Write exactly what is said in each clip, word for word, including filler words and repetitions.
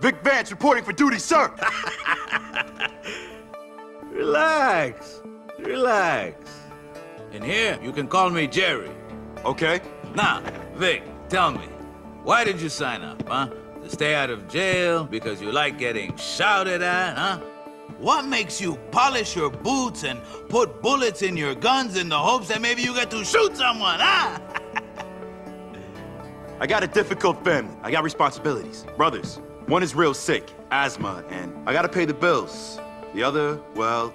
Vic Vance reporting for duty, sir. Relax, relax. And here, you can call me Jerry. Okay. Now, Vic, tell me, why did you sign up, huh? To stay out of jail because you like getting shouted at, huh? What makes you polish your boots and put bullets in your guns in the hopes that maybe you get to shoot someone, huh? I got a difficult family. I got responsibilities. Brothers. One is real sick, asthma, and I gotta pay the bills. The other, well,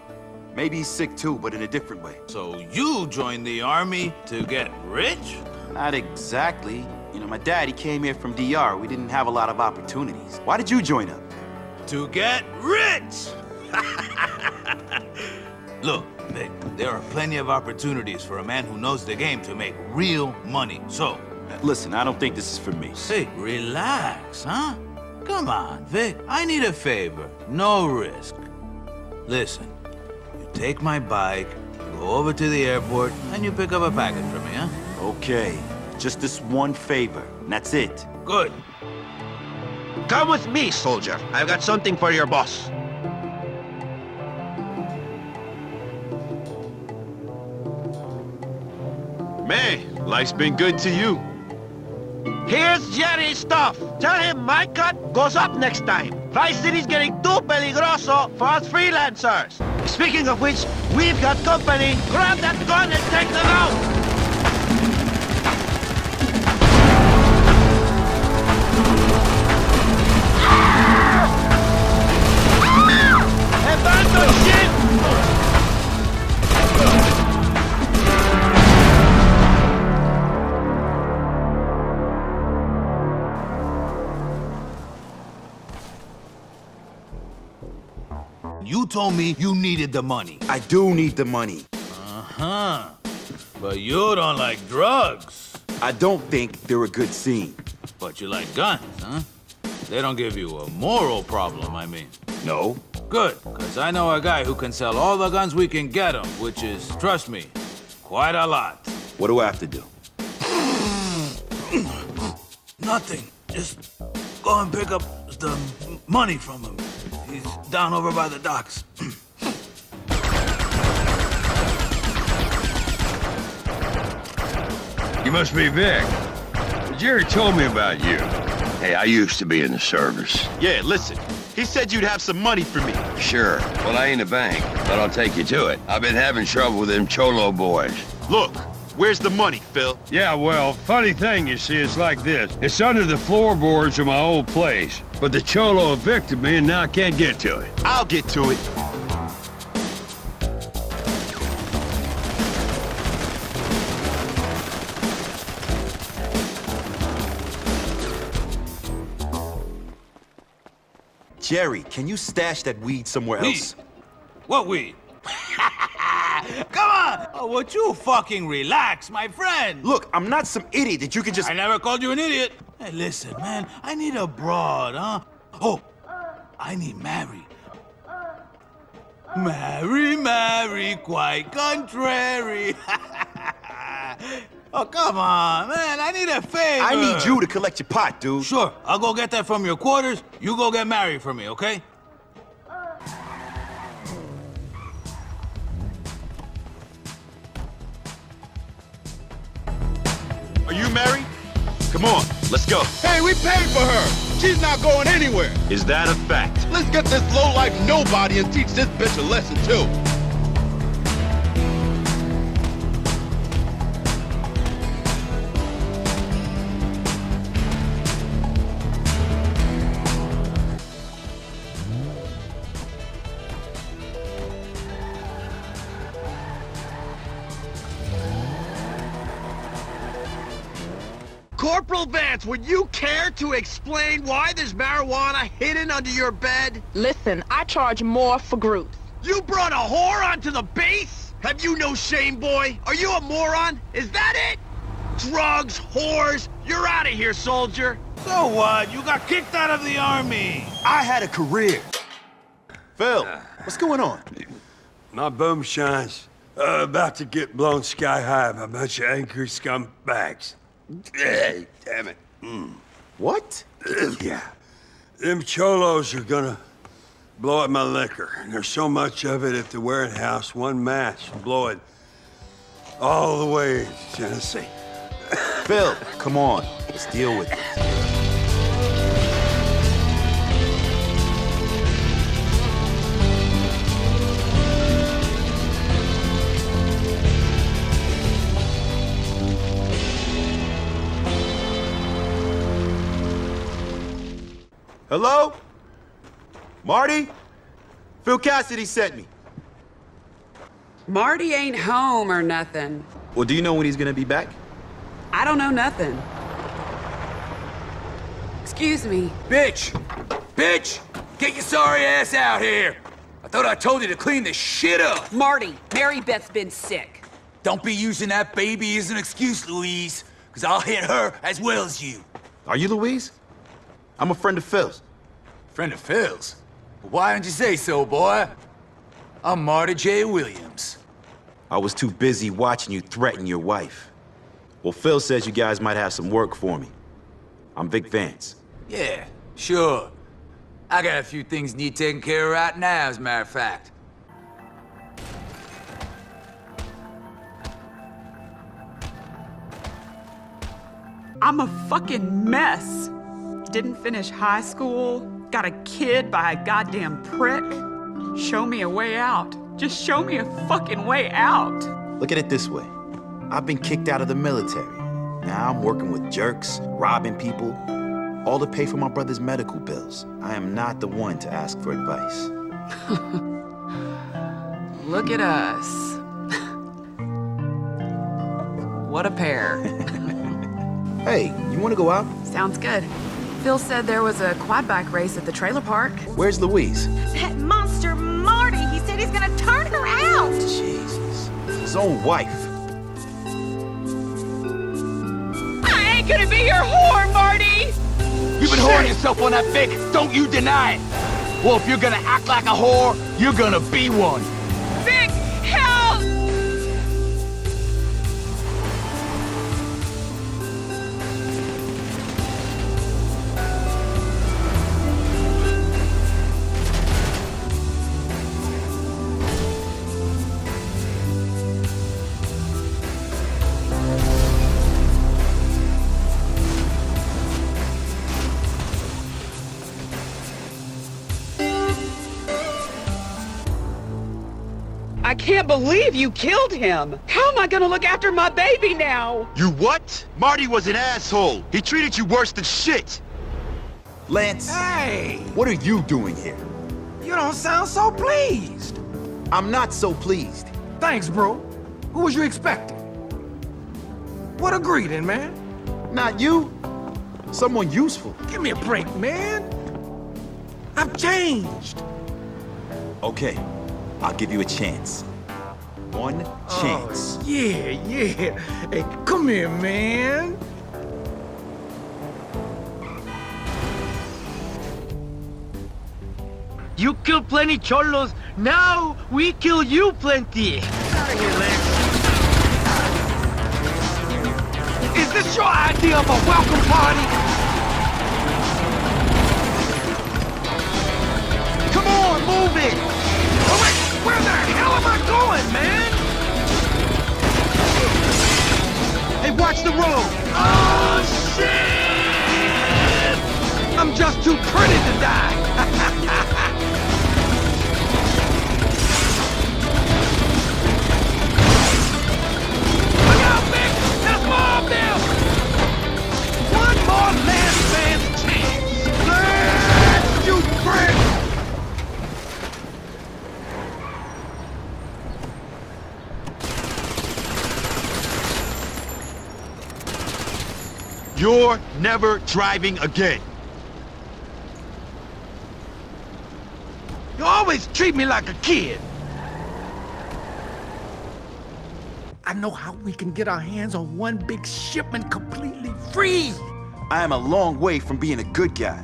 maybe he's sick too, but in a different way. So you joined the army to get rich? Not exactly. You know, my dad, he came here from D R. We didn't have a lot of opportunities. Why did you join up? To get rich! Look, Vic, there are plenty of opportunities for a man who knows the game to make real money, so... Listen, I don't think this is for me. Hey, relax, huh? Come on, Vic, I need a favor. No risk. Listen, you take my bike, you go over to the airport, and you pick up a package for me, huh? Okay, just this one favor, and that's it. Good. Come with me, soldier. I've got something for your boss. Man, life's been good to you. Here's Jerry's stuff. Tell him my cut goes up next time. Vice City's getting too peligroso for us freelancers. Speaking of which, we've got company. Grab that gun and take them out. You told me you needed the money. I do need the money. Uh-huh. But you don't like drugs. I don't think they're a good scene. But you like guns, huh? They don't give you a moral problem, I mean. No. Good, because I know a guy who can sell all the guns we can get him, which is, trust me, quite a lot. What do I have to do? Nothing. Just go and pick up the money from him. He's down over by the docks. You must be Vic. Jerry told me about you. Hey, I used to be in the service. Yeah, listen. He said you'd have some money for me. Sure. Well, I ain't a bank, but I'll take you to it. I've been having trouble with them Cholo boys. Look, where's the money, Phil? Yeah, well, funny thing, you see, it's like this. It's under the floorboards of my old place. But the Cholo evicted me, and now I can't get to it. I'll get to it. Jerry, can you stash that weed somewhere weed. else? What weed? Come on! Oh, would you fucking relax, my friend? Look, I'm not some idiot that you can just... I never called you an idiot. Hey, listen, man, I need a broad, huh? Oh, I need Mary. Mary, Mary, quite contrary. Oh, come on, man, I need a favor. I need you to collect your pot, dude. Sure, I'll go get that from your quarters. You go get Mary for me, okay? Are you married? Come on, let's go. Hey, we paid for her. She's not going anywhere. Is that a fact? Let's get this lowlife nobody and teach this bitch a lesson, too. Corporal Vance, would you care to explain why there's marijuana hidden under your bed? Listen, I charge more for groups. You brought a whore onto the base? Have you no shame, boy? Are you a moron? Is that it? Drugs, whores, you're out of here, soldier. So what? You got kicked out of the army. I had a career. Phil, what's going on? My boom shines. Uh, about to get blown sky high by a bunch of angry scumbags. Damn it. Mm. What? Yeah. Them cholos are gonna blow up my liquor. And there's so much of it at the warehouse, one match will blow it all the way to Tennessee. Phil, come on, let's deal with this. Hello? Marty? Phil Cassidy sent me. Marty ain't home or nothing. Well, do you know when he's gonna be back? I don't know nothing. Excuse me. Bitch! Bitch! Get your sorry ass out here! I thought I told you to clean this shit up! Marty, Mary Beth's been sick. Don't be using that baby as an excuse, Louise, because I'll hit her as well as you. Are you Louise? I'm a friend of Phil's. Friend of Phil's? Why didn't you say so, boy? I'm Marty J. Williams. I was too busy watching you threaten your wife. Well, Phil says you guys might have some work for me. I'm Vic Vance. Yeah, sure. I got a few things need taken care of right now, as a matter of fact. I'm a fucking mess. Didn't finish high school, got a kid by a goddamn prick. Show me a way out. Just show me a fucking way out. Look at it this way. I've been kicked out of the military. Now I'm working with jerks, robbing people, all to pay for my brother's medical bills. I am not the one to ask for advice. Look at us. What a pair. Hey, you want to go out? Sounds good. Phil said there was a quad bike race at the trailer park. Where's Louise? That monster Marty, he said he's gonna turn her out! Jesus, his own wife. I ain't gonna be your whore, Marty! You've been whoring yourself on that Vic, don't you deny it! Well, if you're gonna act like a whore, you're gonna be one. Vic, help! I can't believe you killed him. How am I gonna look after my baby now? You what? Marty was an asshole. He treated you worse than shit. Lance. Hey! What are you doing here? You don't sound so pleased. I'm not so pleased. Thanks, bro. Who was you expecting? What a greeting, man. Not you. Someone useful. Give me a break, man. I've changed. Okay. I'll give you a chance. One chance. Oh, yeah, yeah. Hey, come here, man. You killed plenty, cholos. Now we kill you plenty. Out of here, Lance. Is this your idea of a welcome party? Come on, move it. All right. Where the hell am I going, man? Hey, watch the road! Oh, shit! I'm just too pretty to die! Look out, Vic! There's more of them! One more Lance Vance chance! Lance, you prick! You're never driving again. You always treat me like a kid. I know how we can get our hands on one big shipment completely free. I am a long way from being a good guy,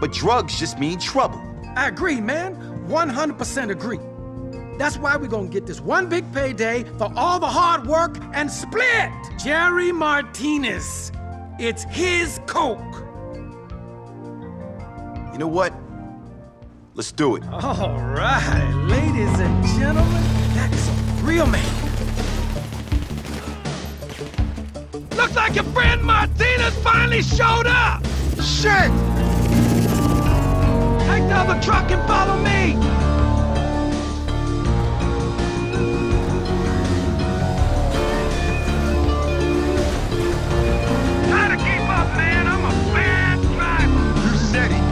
but drugs just mean trouble. I agree, man. one hundred percent agree. That's why we're gonna get this one big payday for all the hard work and split. Jerry Martinez. It's his coke. You know what? Let's do it. All right, ladies and gentlemen, that is a real man. Looks like your friend Martinez finally showed up. Shit! Take the other truck and follow me. Gotta keep up, man. I'm a bad driver. You said it.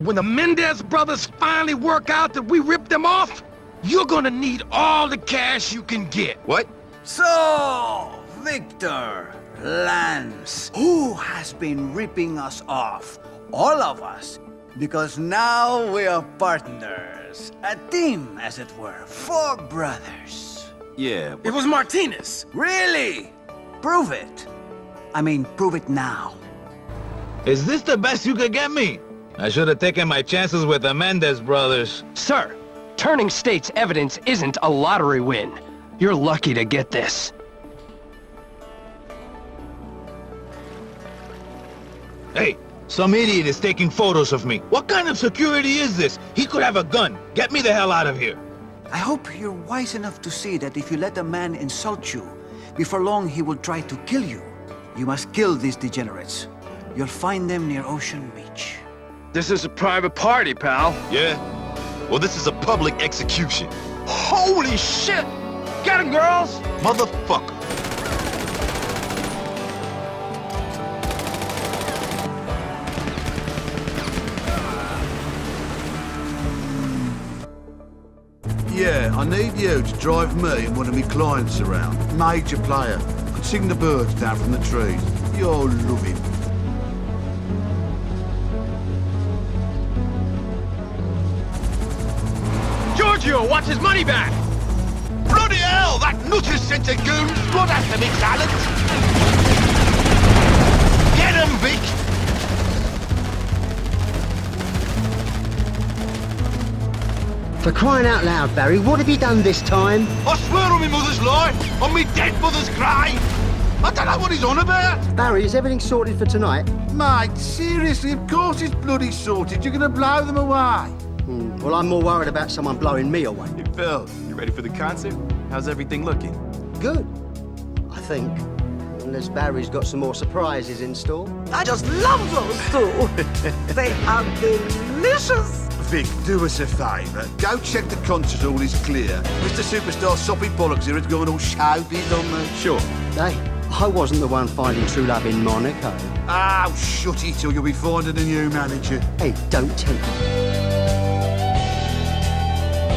When the Mendez brothers finally work out that we ripped them off, you're gonna need all the cash you can get. What? So, Victor, Lance, who has been ripping us off? All of us. Because now we are partners. A team, as it were. Four brothers. Yeah, but... It was Martinez. Really? Prove it. I mean, prove it now. Is this the best you could get me? I should have taken my chances with the Mendez brothers. Sir, turning state's evidence isn't a lottery win. You're lucky to get this. Hey, some idiot is taking photos of me. What kind of security is this? He could have a gun. Get me the hell out of here. I hope you're wise enough to see that if you let a man insult you, before long he will try to kill you. You must kill these degenerates. You'll find them near Ocean Beach. This is a private party, pal. Yeah? Well, this is a public execution. Holy shit! Get him, girls! Motherfucker. Yeah, I need you to drive me and one of my clients around. Major player. Could sing the birds down from the trees. You'll love him. Watch his money back! Bloody hell! That nutter sent a goon! Blood at them, it's Alan! Get him, Vic! For crying out loud, Barry, what have you done this time? I swear on my mother's life! On my dead mother's grave! I don't know what he's on about! Barry, is everything sorted for tonight? Mate, seriously, of course it's bloody sorted. You're gonna blow them away. Mm, well, I'm more worried about someone blowing me away. Hey, Phil, you ready for the concert? How's everything looking? Good, I think. Unless Barry's got some more surprises in store. I just love those two. They are delicious. Vic, do us a favour. Go check the concert hall is clear. Mister Superstar Soppy Bollocks here has gone all showbiz on me. Sure. Hey, I wasn't the one finding true love in Monaco. Oh, shut it or you'll be finding a new manager. Hey, don't tell me.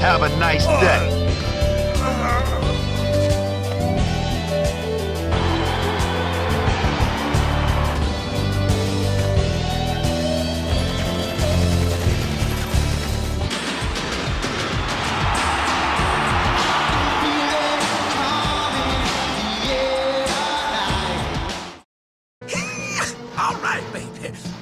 Have a nice day. All right, baby.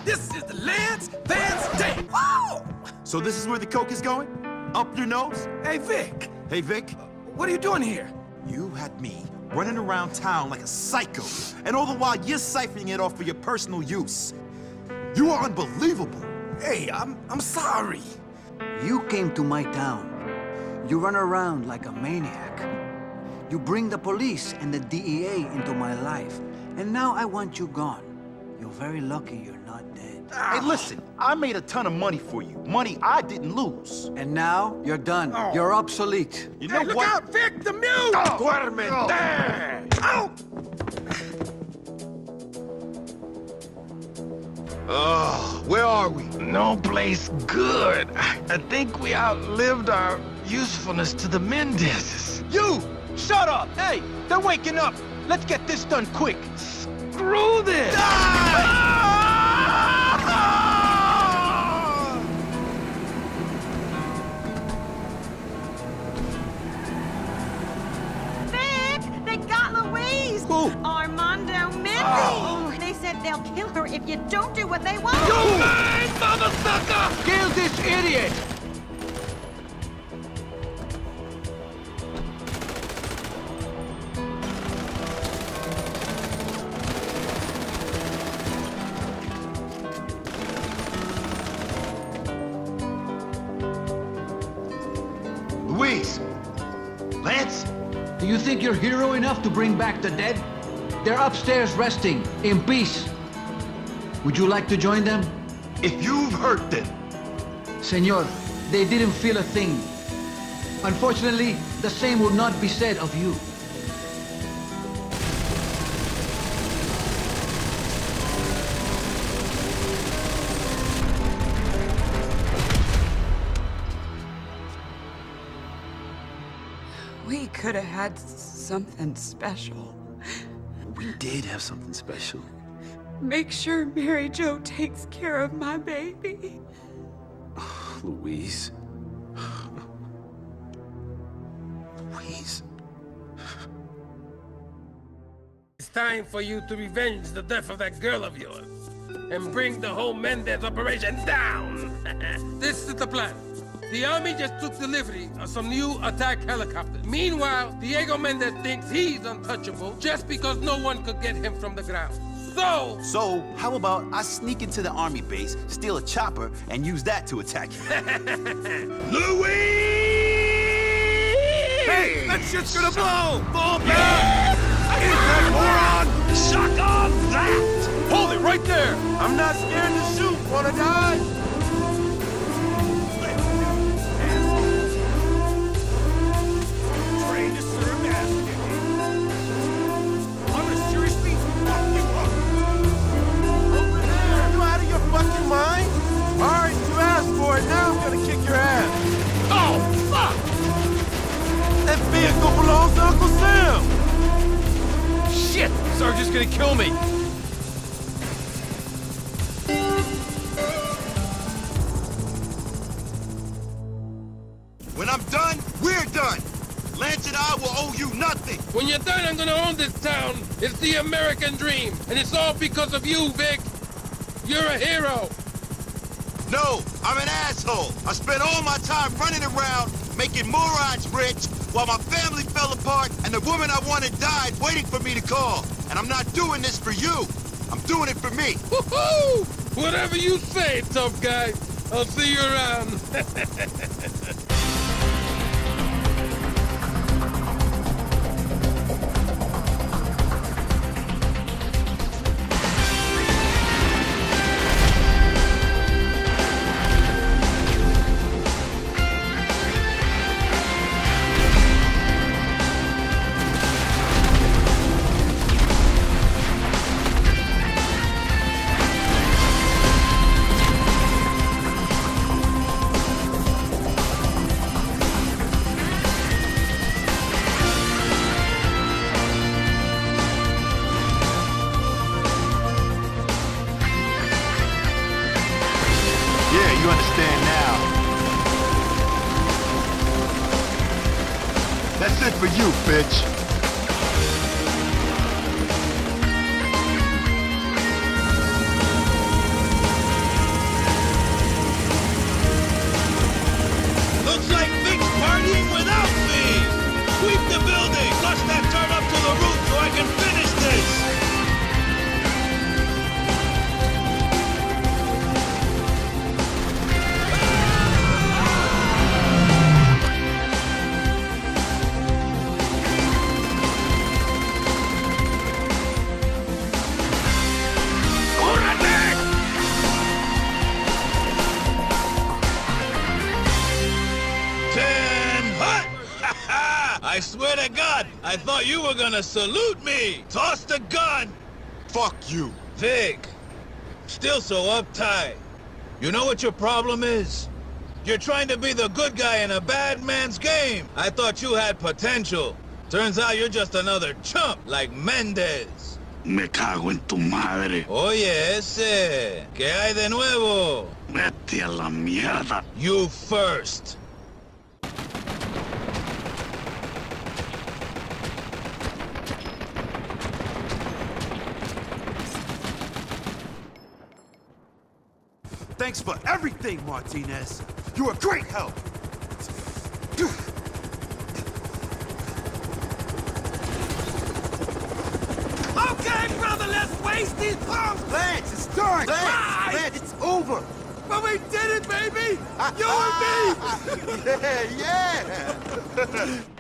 This is the Lance Vance day. Whoa! So this is where the coke is going? Up your nose? Hey, Vic! Hey, Vic! What are you doing here? You had me running around town like a psycho, and all the while you're siphoning it off for your personal use. You are unbelievable! Hey, I'm, I'm sorry! You came to my town. You run around like a maniac. You bring the police and the D E A into my life, and now I want you gone. You're very lucky you're not dead. Hey, listen, I made a ton of money for you. Money I didn't lose. And now, you're done. Oh. You're obsolete. You know hey, look what? out, Vic, the mule! Oh. Duerme oh. there! Oh! Ugh, where are we? No place good. I think we outlived our usefulness to the Mendezes. You! Shut up! Hey, they're waking up. Let's get this done quick. through this! Ah! Ah! Vic, they got Louise! Who? Armando Mendes! Oh. They said they'll kill her if you don't do what they want! You mad motherfucker! Kill this idiot! Lance, do you think you're hero enough to bring back the dead? They're upstairs resting in peace. Would you like to join them? If you've hurt them. Senor, they didn't feel a thing. Unfortunately, the same would not be said of you. We could have had something special. We did have something special. Make sure Mary Jo takes care of my baby. Oh, Louise. Louise. It's time for you to revenge the death of that girl of yours and bring the whole Mendez operation down. This is the plan. The Army just took delivery of some new attack helicopters. Meanwhile, Diego Mendez thinks he's untouchable just because no one could get him from the ground. So... So, how about I sneak into the Army base, steal a chopper, and use that to attack him? Louis! Hey, that shit's gonna blow! Fall back! Hit that moron! Suck on that! Hold it right there! I'm not scared to shoot! Wanna die? Sergeant's gonna kill me! When I'm done, we're done! Lance and I will owe you nothing! When you're done, I'm gonna own this town! It's the American dream! And it's all because of you, Vic! You're a hero! No, I'm an asshole! I spent all my time running around, making morons rich, while my family fell apart and the woman I wanted died waiting for me to call. And I'm not doing this for you. I'm doing it for me. Woohoo! Whatever you say, tough guy. I'll see you around. Yeah, you understand now. That's it for you, bitch. I swear to God, I thought you were gonna salute me! Toss the gun! Fuck you. Vic, still so uptight. You know what your problem is? You're trying to be the good guy in a bad man's game. I thought you had potential. Turns out you're just another chump like Mendez. Me cago en tu madre. Oye, ese. ¿Qué hay de nuevo? Vete a la mierda. You first. Thanks for everything, Martinez. You were great help. Okay, brother, let's waste these bombs! Lance, it's done! Lance, Lance, it's over! But we did it, baby! You and me! Yeah, yeah!